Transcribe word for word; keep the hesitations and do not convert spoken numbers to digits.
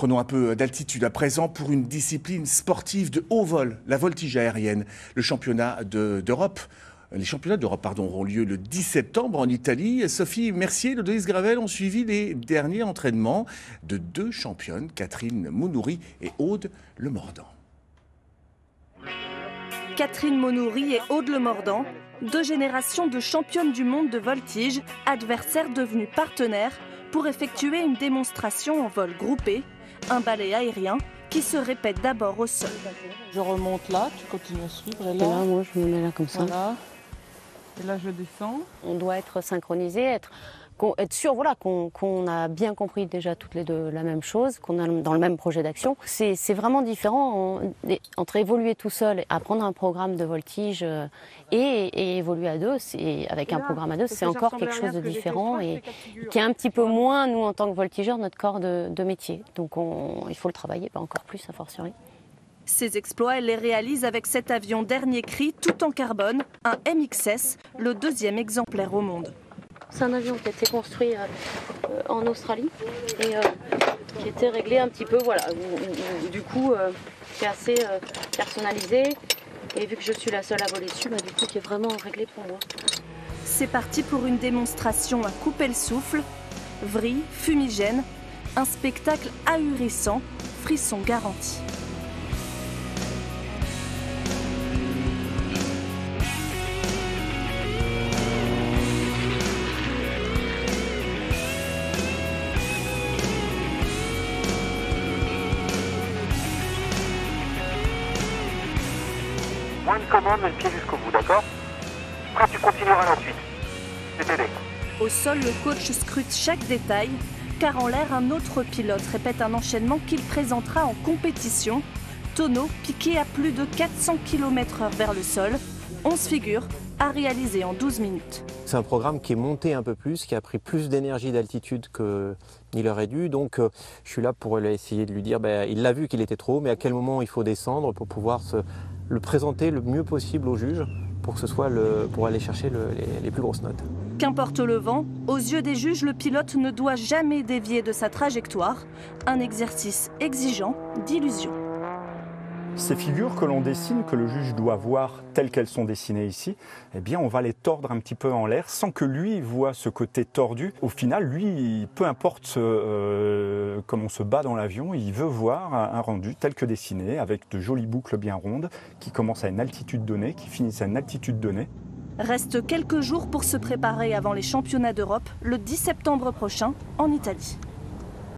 Prenons un peu d'altitude à présent pour une discipline sportive de haut vol, la voltige aérienne. Le championnat de, d'Europe, les championnats d'Europe pardon, auront lieu le dix septembre en Italie. Sophie Mercier et Odile Gravel ont suivi les derniers entraînements de deux championnes, Catherine Maunoury et Aude Lemordant. Catherine Maunoury et Aude Lemordant, deux générations de championnes du monde de voltige, adversaires devenus partenaires pour effectuer une démonstration en vol groupé, un ballet aérien qui se répète d'abord au sol. Je remonte là, tu continues à suivre. Et là, et là moi je me mets là comme ça. Voilà. Et là je descends. On doit être synchronisé, être, être sûr voilà, qu'on qu'on a bien compris déjà toutes les deux la même chose, qu'on a dans le même projet d'action. C'est vraiment différent en, entre évoluer tout seul, apprendre un programme de voltige et, et évoluer à deux. Avec là, un programme à deux, c'est encore quelque chose de que différent que et qui est un petit peu moins, nous en tant que voltigeurs, notre corps de, de métier. Donc on, il faut le travailler bah, encore plus, a fortiori. Ces exploits, elle les réalise avec cet avion dernier cri, tout en carbone, un M X S, le deuxième exemplaire au monde. C'est un avion qui a été construit euh, en Australie et euh, qui a été réglé un petit peu, voilà, où, où, du coup, euh, qui est assez euh, personnalisé. Et vu que je suis la seule à voler dessus, bah, du coup, qui est vraiment réglé pour moi. C'est parti pour une démonstration à couper le souffle, vrille, fumigène, un spectacle ahurissant, frisson garanti. Moins de commande, mais le pied jusqu'au bout, d'accord? Après, tu continueras ensuite. C'est t'aider. Au sol, le coach scrute chaque détail, car en l'air, un autre pilote répète un enchaînement qu'il présentera en compétition. Tonneau piqué à plus de quatre cents kilomètres heure vers le sol, onze figures à réaliser en douze minutes. C'est un programme qui est monté un peu plus, qui a pris plus d'énergie d'altitude qu'il aurait dû. Donc je suis là pour essayer de lui dire, ben, il l'a vu qu'il était trop haut, mais à quel moment il faut descendre pour pouvoir se... le présenter le mieux possible aux juges pour, que ce soit le, pour aller chercher le, les, les plus grosses notes. Qu'importe le vent, aux yeux des juges, le pilote ne doit jamais dévier de sa trajectoire. Un exercice exigeant d'illusion. Ces figures que l'on dessine, que le juge doit voir telles qu'elles sont dessinées ici, eh bien on va les tordre un petit peu en l'air sans que lui voie ce côté tordu. Au final, lui, peu importe euh, comme on se bat dans l'avion, il veut voir un rendu tel que dessiné, avec de jolies boucles bien rondes, qui commencent à une altitude donnée, qui finissent à une altitude donnée. Reste quelques jours pour se préparer avant les championnats d'Europe, le dix septembre prochain, en Italie.